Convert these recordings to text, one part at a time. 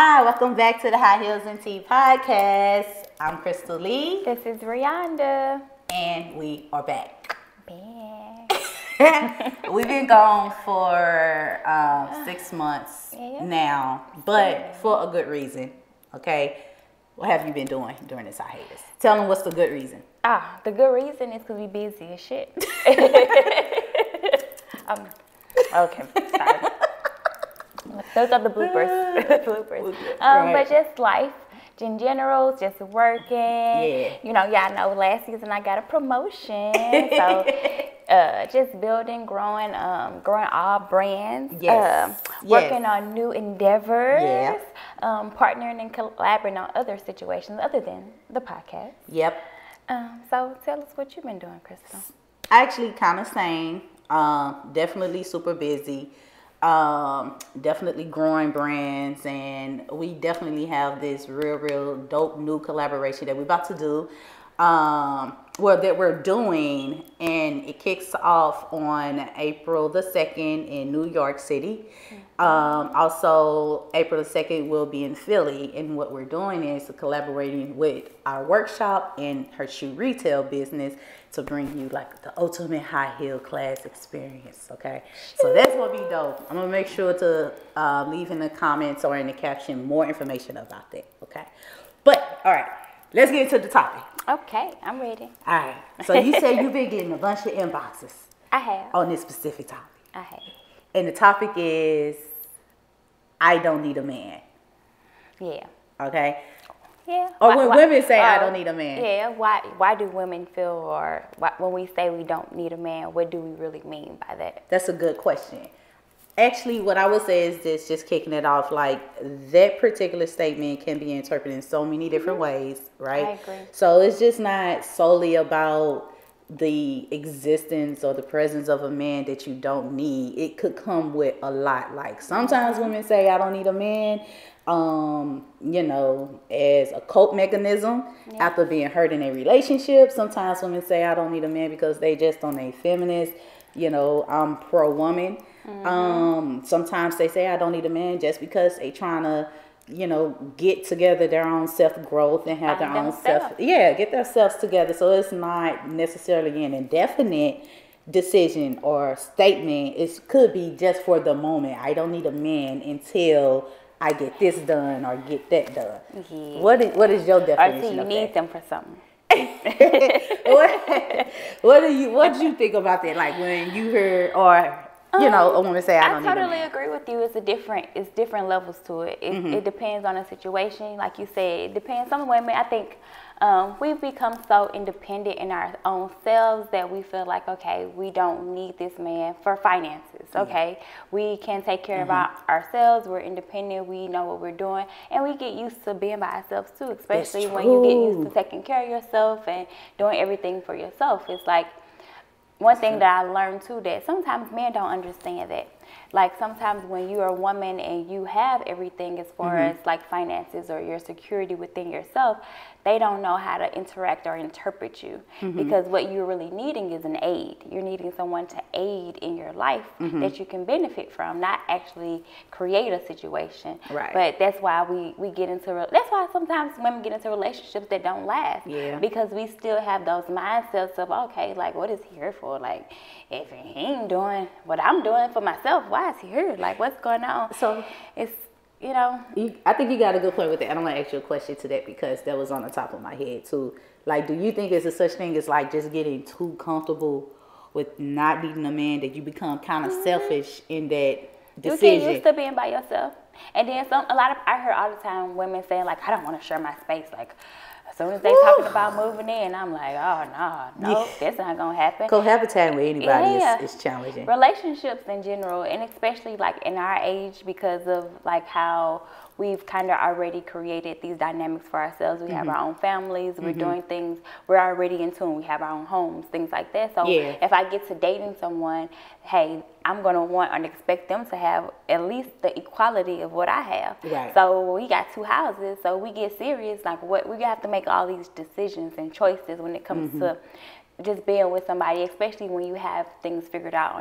Hi, welcome back to the High Heels and Tea Podcast. I'm Crystal Lee. This is Rihonda. And we are back. We've been gone for 6 months now, but for a good reason, okay? What have you been doing during this hiatus? Tell them what's the good reason. The good reason is because we busy as shit. Okay, sorry. Those are the bloopers. But just life in general, just working. Yeah. You know, y'all know last season I got a promotion. So just building, growing, growing all brands. Yes. Working on new endeavors. Yeah. Partnering and collaborating on other situations other than the podcast. Yep. So tell us what you've been doing, Crystal. Actually, kind of same. Definitely super busy. Definitely growing brands, and we definitely have this real dope new collaboration that we're about to do, that we're doing, and it kicks off on April the 2nd in New York City. Also April the 2nd will be in Philly, and what we're doing is collaborating with our workshop and her shoe retail business to bring you like the ultimate high heel class experience, okay? So that's gonna be dope. I'm gonna make sure to leave in the comments or in the caption more information about that, okay? But, all right, let's get into the topic. Okay, I'm ready. All right, so you said you've been getting a bunch of inboxes. I have. On this specific topic. I have. And the topic is, I don't need a man. Yeah. Okay? Yeah. Or when women say, I don't need a man. Yeah. Why do women feel, or when we say we don't need a man, what do we really mean by that? That's a good question. Actually, what I would say is this, just kicking it off, like that particular statement can be interpreted in so many different ways, right? I agree. So it's just not solely about the existence or the presence of a man that you don't need. It could come with a lot. Like sometimes women say, I don't need a man. You know, as a cope mechanism after being hurt in a relationship. Sometimes women say, I don't need a man because they just on a feminist, you know, I'm pro-woman. Sometimes they say, I don't need a man just because they trying to, you know, get together their own self-growth and have their own self, get themselves together. So it's not necessarily an indefinite decision or statement. It could be just for the moment. I don't need a man until I get this done or get that done. Yeah. What is your definition? Or do you need them for something? What do you think about that? Like when you heard, or you know, a woman say, I totally agree with you. It's different levels to it. It depends on the situation. Like you said, it depends. Some women, I think, we've become so independent in our own selves that we feel like, okay, we don't need this man for finances, okay? Yeah. We can take care of ourselves. We're independent. We know what we're doing. And we get used to being by ourselves, too, especially when you get used to taking care of yourself and doing everything for yourself. It's like one thing that I learned, too, that sometimes men don't understand that. Like sometimes when you're a woman and you have everything as far as like finances or your security within yourself, they don't know how to interact or interpret you because what you're really needing is an aid. You're needing someone to aid in your life that you can benefit from, not actually create a situation. Right. But that's why that's why sometimes women get into relationships that don't last because we still have those mindsets of, okay, like what is he here for? Like if he ain't doing what I'm doing for myself, why is he here? Like, what's going on? So it's, you know. I think you got a good point with that. And I'm going to ask you a question to that because that was on the top of my head too. Like, do you think it's a such thing as like just getting too comfortable with not needing a man that you become kind of selfish in that decision? You get used to being by yourself. And then I hear all the time women saying like, I don't want to share my space. Like, as soon as they talking about moving in, I'm like, oh, no, that's not going to happen. Cohabitating with anybody is challenging. Relationships in general, and especially like in our age because of like how we've kind of already created these dynamics for ourselves. We have our own families. We're doing things. We're already in tune. We have our own homes, things like that. So if I get to dating someone, hey, I'm going to want and expect them to have at least the equality of what I have. Right. So we got two houses. So we get serious. Like we have to make all these decisions and choices when it comes to just being with somebody, especially when you have things figured out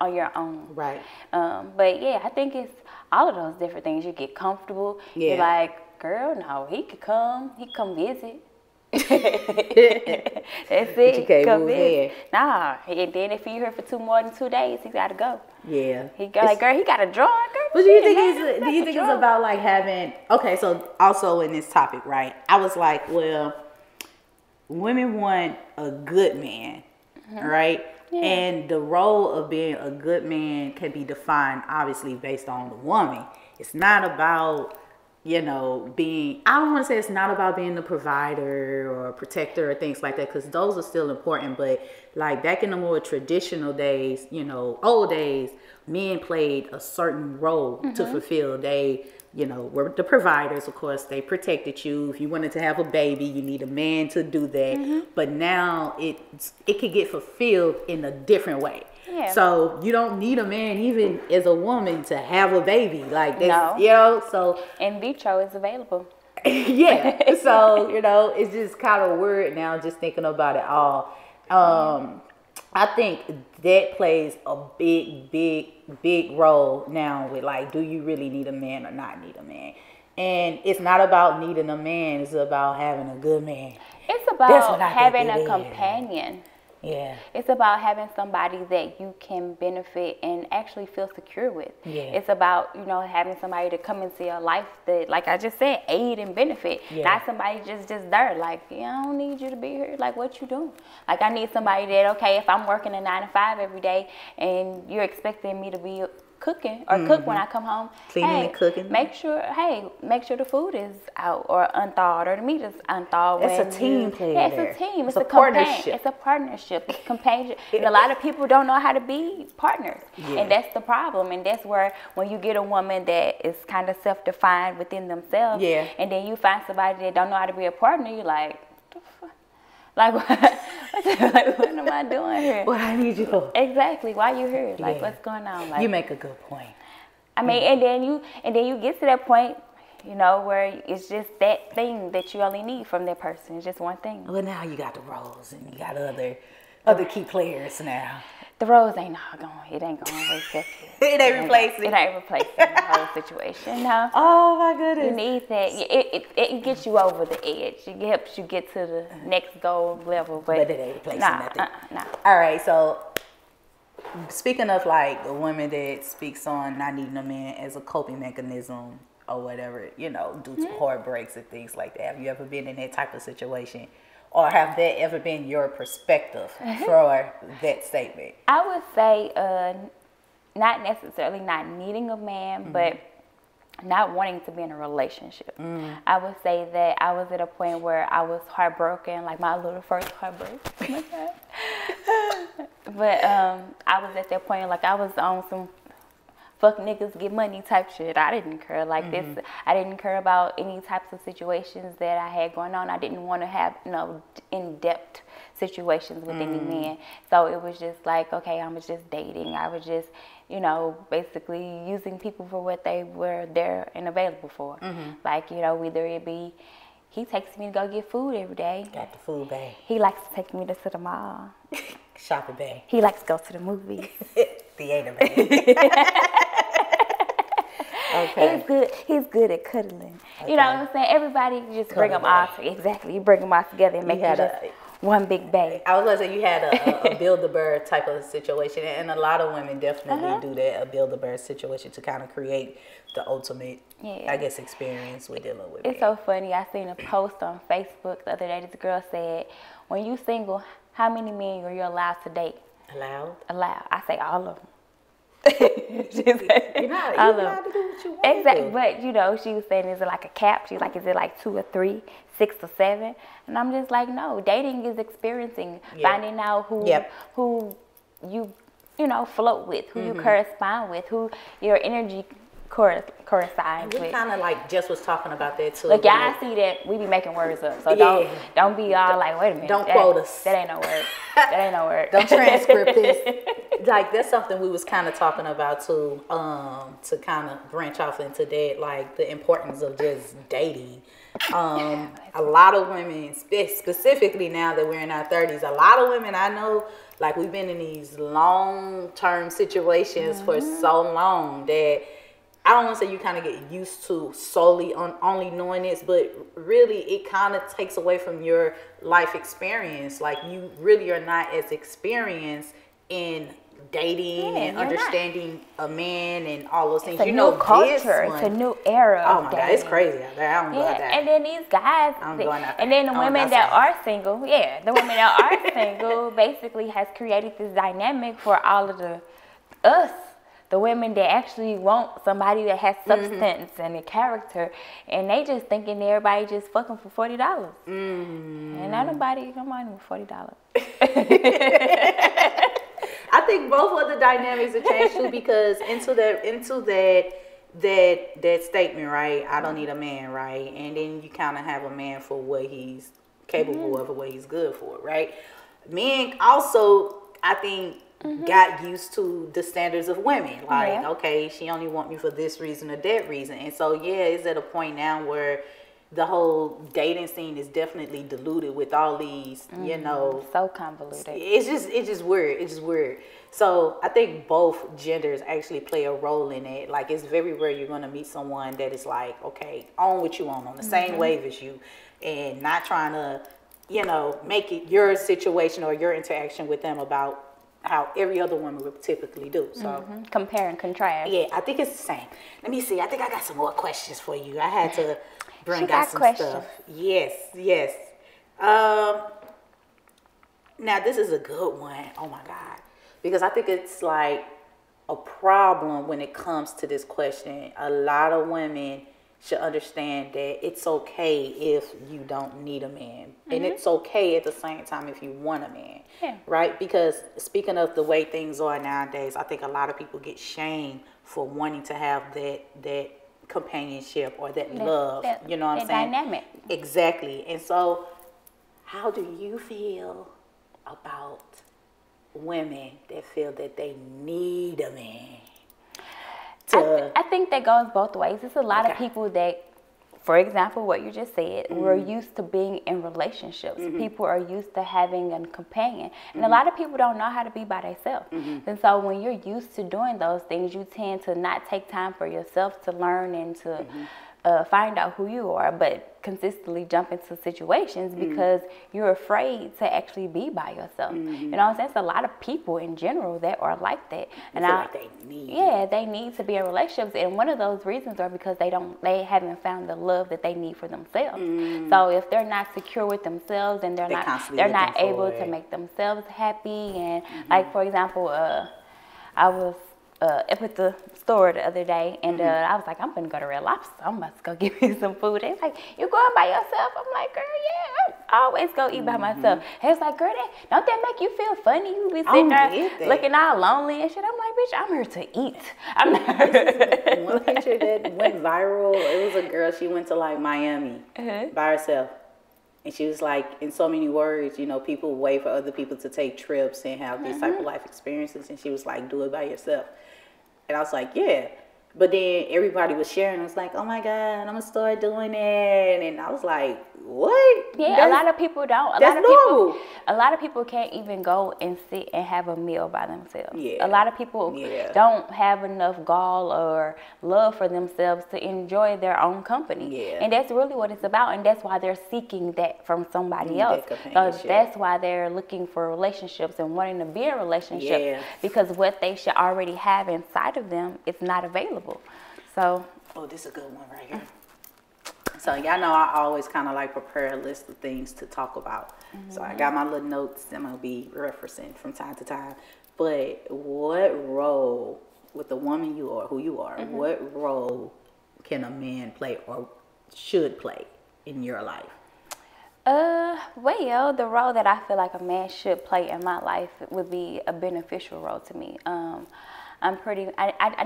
on your own. Right. But yeah, I think it's all of those different things. You get comfortable. Yeah. You're like, girl, no, he could come. He come visit. That's it. But you can't come move in. Nah. And then if you here for more than two days, he gotta go. Yeah. He go, like, girl, he got a draw. Girl, but do you think it's about like having? Okay, so also in this topic, right? I was like, well, women want a good man, mm-hmm. right? Yeah. And the role of being a good man can be defined obviously based on the woman. It's not about, you know, being, I don't want to say it's not about being the provider or protector or things like that, because those are still important. But like back in the more traditional days, you know, old days, men played a certain role mm-hmm. to fulfill. They, you know, were the providers, of course. They protected you. If you wanted to have a baby, you need a man to do that. Mm-hmm. But now it could get fulfilled in a different way. Yeah. So you don't need a man, even as a woman, to have a baby. Like this, no. You know, so in vitro is available. Yeah. So, you know, it's just kind of weird now just thinking about it all. I think that plays a big role now with like, do you really need a man or not need a man? And it's not about needing a man, it's about having a good man. It's about having a companion. Yeah. It's about having somebody that you can benefit and actually feel secure with. Yeah. It's about, you know, having somebody to come into your life that, like I just said, aid and benefit. Yeah. Not somebody just there. Like, yeah, I don't need you to be here. Like, what you doing? Like, I need somebody that, okay, if I'm working a 9 to 5 every day and you're expecting me to be cooking or mm-hmm. cook when I come home, cleaning and cooking. Make sure the food is out or unthawed or the meat is unthawed. It's a team play. Yeah, it's a team. It's a partnership. It's a partnership. It's companionship. And a lot of people don't know how to be partners, yeah. and that's the problem. And that's where when you get a woman that is kind of self-defined within themselves, yeah. and then you find somebody that don't know how to be a partner, you're like, what the fuck? Like what am I doing here? What I need you for? Exactly. Why you here? Like yeah. what's going on? Like, you make a good point. I mean, yeah. and then you get to that point, you know, where it's just that thing that you only need from that person. It's just one thing. Well, now you got the roles and you got other key players now. The roles ain't all gone. It ain't gonna replace it. It ain't replacing. It ain't replacing the whole situation. No. Oh my goodness. You need that. It gets you over the edge. It helps you get to the next goal level. But it ain't replacing nothing. Nah. All right. So speaking of like the women that speaks on not needing a man as a coping mechanism or whatever, you know, due to heartbreaks and things like that. Have you ever been in that type of situation? Or have that ever been your perspective for that statement? I would say not necessarily not needing a man, mm-hmm. but not wanting to be in a relationship. Mm-hmm. I would say that I was at a point where I was heartbroken, like my little first heartbreak. But I was at that point, like I was on some fuck niggas get money type shit. I didn't care like mm-hmm. this. I didn't care about any types of situations that I had going on. I didn't want to have no in-depth situations with any men. So it was just like, okay, I was just dating. I was just, you know, basically using people for what they were there and available for. Mm-hmm. Like, you know, whether it be, he takes me to go get food every day. Got the food bag. He likes to take me to the mall. Shopping bag. He likes to go to the movies. Theater bag. Okay. He's good at cuddling. Okay. You know what I'm saying? Everybody just cuddling. Bring them all together. Exactly. You bring them all together and make it just one big bag. I was going to say you had a Build-A-Bear type of situation. And a lot of women definitely do that, a Build-A-Bear situation to kind of create the ultimate, I guess, experience with dealing with men. It's so funny. I seen a post on Facebook the other day. This girl said, when you single, how many men are you allowed to date? Allowed? Allowed. I say all of them. You're allowed to do what you want. Exactly, but you know, she was saying, is it like a cap? She's like, is it like 2 or 3, 6 or 7? And I'm just like, no. Dating is experiencing, finding out who you know float with, who you correspond with, who your energy coincides with. We kind of like just was talking about that too. Look, y'all see that we be making words up, so don't be all like, wait a minute, don't quote us. That ain't no word. Don't transcript this. like that's something we was kind of talking about too, to kind of branch off into that, like the importance of just dating. A lot of women, specifically now that we're in our 30s, a lot of women I know, like we've been in these long-term situations for so long that I don't want to say you kind of get used to solely on only knowing this, but really it kind of takes away from your life experience. Like you really are not as experienced in dating and understanding a man and all those things. You know, culture. It's a new era. Oh my God, it's crazy out there. I don't know about that. And then these guys, and then the women that are single, the women that are single basically has created this dynamic for all of us. The women that actually want somebody that has substance and a character, and they just thinking everybody just fucking for $40, and not nobody come on with $40. I think both of the dynamics have changed too, because into that statement, right? I don't need a man, right? And then you kind of have a man for what he's capable of and what he's good for, right? Men also, I think, got used to the standards of women. Like, okay, she only want me for this reason or that reason. And so, yeah, it's at a point now where the whole dating scene is definitely diluted with all these, you know. So convoluted. It's just weird. It's just weird. So I think both genders actually play a role in it. Like, it's very rare you're going to meet someone that is like, okay, on what you want, on the same wave as you, and not trying to, you know, make it your situation or your interaction with them about how every other woman would typically do. So compare and contrast. Yeah, I think it's the same. Let me see. I think I got some more questions for you. I had to bring out some stuff. Yes, yes. Now this is a good one. Oh my God, because I think it's like a problem when it comes to this question. A lot of women should understand that it's okay if you don't need a man. And it's okay at the same time if you want a man, right? Because speaking of the way things are nowadays, I think a lot of people get shamed for wanting to have that companionship or that love, you know what I'm saying? Dynamic. Exactly. And so how do you feel about women that feel that they need a man? I think that goes both ways. It's a lot of people that, for example, what you just said, we're used to being in relationships. People are used to having a companion. And a lot of people don't know how to be by themselves. And so when you're used to doing those things, you tend to not take time for yourself to learn and to find out who you are, but consistently jump into situations because you're afraid to actually be by yourself. You know what I'm saying? It's a lot of people in general that are like that. And they need to be in relationships, and one of those reasons are because they haven't found the love that they need for themselves. So if they're not secure with themselves and they're not able to make themselves happy, and like for example, I was up at the store the other day, and I was like, I'm gonna go to Red Lobster. I'm about to go get me some food. They was like, you going by yourself? I'm like, girl, yeah, I always go eat by myself. They was like, girl, don't that make you feel funny? You be sitting there looking all lonely and shit. I'm like, bitch, I'm here to eat. I'm not. One picture that went viral, it was a girl, she went to like Miami by herself. And she was like, in so many words, you know, people wait for other people to take trips and have these type of life experiences. And she was like, do it by yourself. And I was like, yeah. But then everybody was sharing. I was like, oh my God, I'm going to start doing that. And I was like, what? Yeah, a lot of people don't. A lot of people can't even go and sit and have a meal by themselves. Yeah. A lot of people don't have enough gall or love for themselves to enjoy their own company. Yeah. And that's really what it's about. And that's why they're seeking that from somebody else. So that's why they're looking for relationships and wanting to be in relationships. Yeah. Because what they should already have inside of them is not available. So, oh, this is a good one right here. So y'all know I always kind of like prepare a list of things to talk about. So I got my little notes that I'm gonna be referencing from time to time. But what role, with the woman you are, who you are, what role can a man play or should play in your life? Well, the role that I feel like a man should play in my life would be a beneficial role to me. I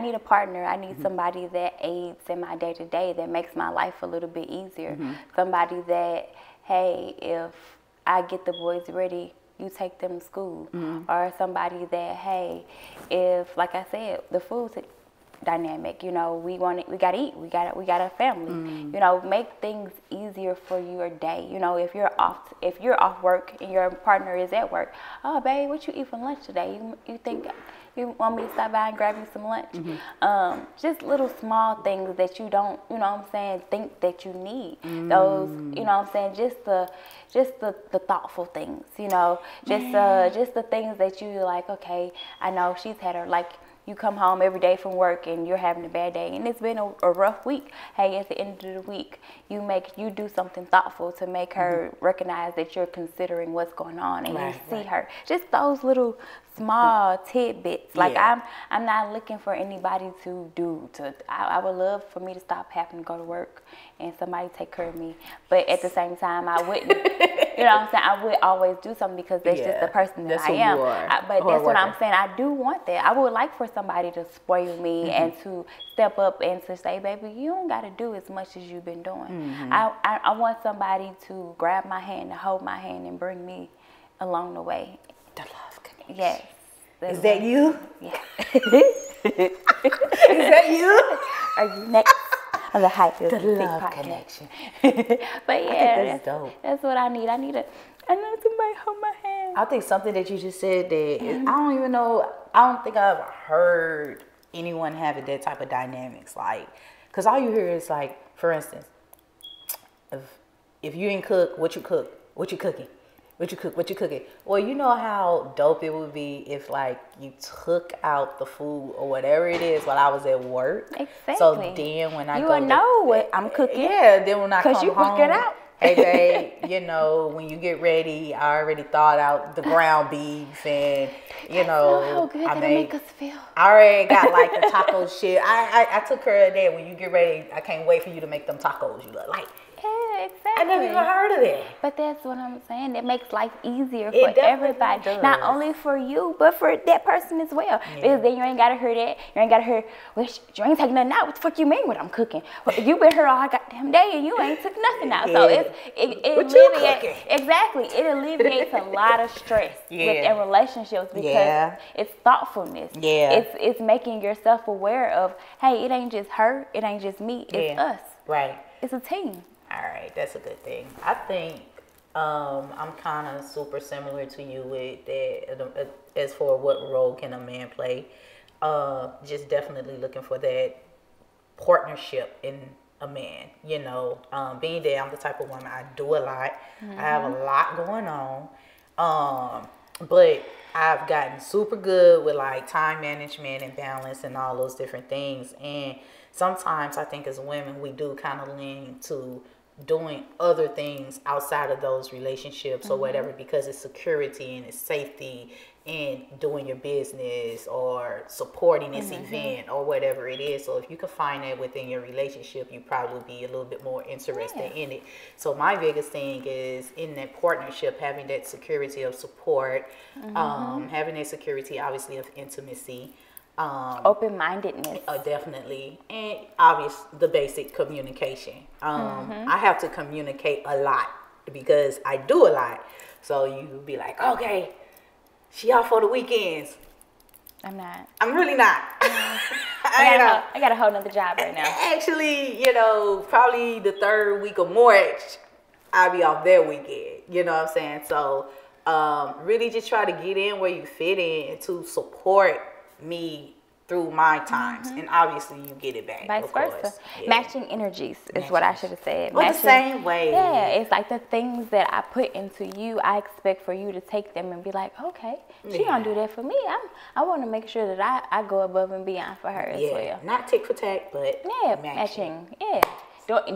need a partner. I need somebody that aids in my day-to-day, that makes my life a little bit easier. Somebody that, hey, if I get the boys ready, you take them to school. Mm-hmm. Or somebody that, hey, if, like I said, the food dynamic, you know, we gotta eat, we got a family. Mm-hmm. You know, make things easier for your day. You know, if you're off work and your partner is at work, oh babe, what you eat for lunch today? You think you want me to stop by and grab you some lunch? Mm-hmm. Just little small things that you don't, you know what I'm saying, think that you need. Mm-hmm. Those, you know what I'm saying, just the thoughtful things, you know, just the things that you like, okay, I know she's had her, like, you come home every day from work and you're having a bad day and it's been a rough week. Hey, at the end of the week, you do something thoughtful to make her mm-hmm. recognize that you're considering what's going on, and you see her. Just those little small tidbits. Like, I'm not looking for anybody to do. I would love for me to stop having to go to work and somebody take care of me. But at the same time, I wouldn't. You know what I'm saying? I would always do something because that's just the person that I am. That's what I'm saying. I do want that. I would like for somebody to spoil me mm-hmm. and to step up and to say, baby, you don't got to do as much as you've been doing. Mm-hmm. I want somebody to grab my hand, to hold my hand, and bring me along the way. The love connection. Yes. Is that you? Yeah. Is that you? Are you next? On the High Heels and Tea Podcast. But yeah, that's what I need. I need somebody hold my hand. I think something that you just said that mm-hmm. I don't think I've heard anyone having that type of dynamics. Like, because all you hear is like, for instance, if you didn't cook, what you cooking? Well, you know how dope it would be if, like, you took out the food or whatever it is while I was at work. Exactly. So then when I know what I'm cooking. Yeah, then when I come home. Because you work it out. Hey, babe, you know, when you get ready, I already thawed out the ground beef and, you know. That's how good that make us feel. I already got, like, the taco shit. I took care of that. When you get ready, I can't wait for you to make them tacos you look like. Exactly. I never even heard of it. But that's what I'm saying. It makes life easier for everybody. Does. Not only for you, but for that person as well. Yeah. Because then you ain't got to hear that. You ain't got to hear, well, you ain't taking nothing out. What the fuck you mean what I'm cooking? Well, you been here all goddamn day and you ain't took nothing out. Yeah. So it alleviates. Exactly. It alleviates a lot of stress within relationships because it's thoughtfulness. Yeah. It's making yourself aware of, hey, it ain't just her. It ain't just me. It's us. Right. It's a team. All right, that's a good thing. I think I'm kind of super similar to you with that as for what role can a man play. Just definitely looking for that partnership in a man, you know. Being that I'm the type of woman, I do a lot. Mm-hmm. I have a lot going on. But I've gotten super good with, like, time management and balance and all those different things. And sometimes I think as women, we do kind of lean to doing other things outside of those relationships mm-hmm. or whatever, because it's security and it's safety and doing your business or supporting this mm-hmm. event or whatever it is. So if you can find that within your relationship, you probably be a little bit more interested in it. So my biggest thing is in that partnership, having that security of support, mm-hmm. Having that security, obviously, of intimacy. Open-mindedness. Definitely. And obviously the basic communication. Mm-hmm. I have to communicate a lot because I do a lot. So you be like, okay, she out for the weekends. I'm not. I'm really not. I got a whole nother job right now. Actually, you know, probably the third week of March, I'll be off that weekend. You know what I'm saying? So really just try to get in where you fit in and to support me through my times, mm-hmm. and obviously you get it back. Vice versa, matching energies is what I should have said. Well, the same way. Yeah, it's like the things that I put into you, I expect for you to take them and be like, okay, she don't do that for me. I want to make sure that I go above and beyond for her as well. Not tick for tack, but matching. Yeah,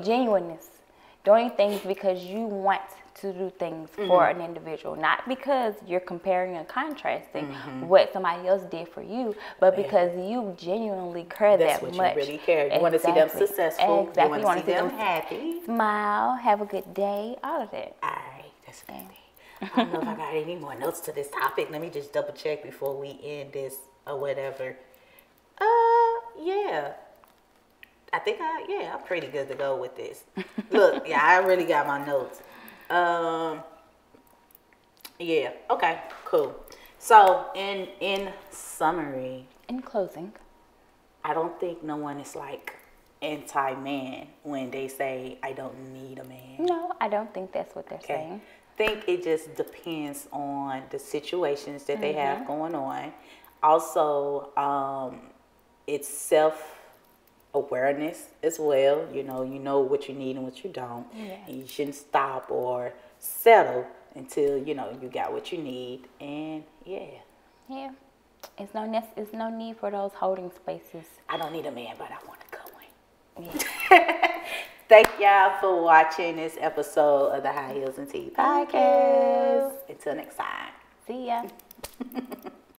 genuineness, doing things because you want to do things mm-hmm. for an individual, not because you're comparing and contrasting mm-hmm. what somebody else did for you, but because you genuinely care that much. That's what you really care. You want to see them successful. Exactly. You want to see them happy. Smile, have a good day, all of that. All right, that's a good thing. I don't know if I got any more notes to this topic. Let me just double check before we end this or whatever. I think I'm pretty good to go with this. Look, I really got my notes. Yeah. Okay. Cool. So in summary, in closing, I don't think no one is like anti-man when they say I don't need a man. No, I don't think that's what they're saying. I think it just depends on the situations that they have going on. Also, it's self-awareness as well. You know what you need and what you don't. Yeah. And you shouldn't stop or settle until, you got what you need. And, yeah. It's no need for those holding spaces. I don't need a man, but I want to go in. Yeah. Thank y'all for watching this episode of the High Heels and Tea Podcast. Until next time. See ya.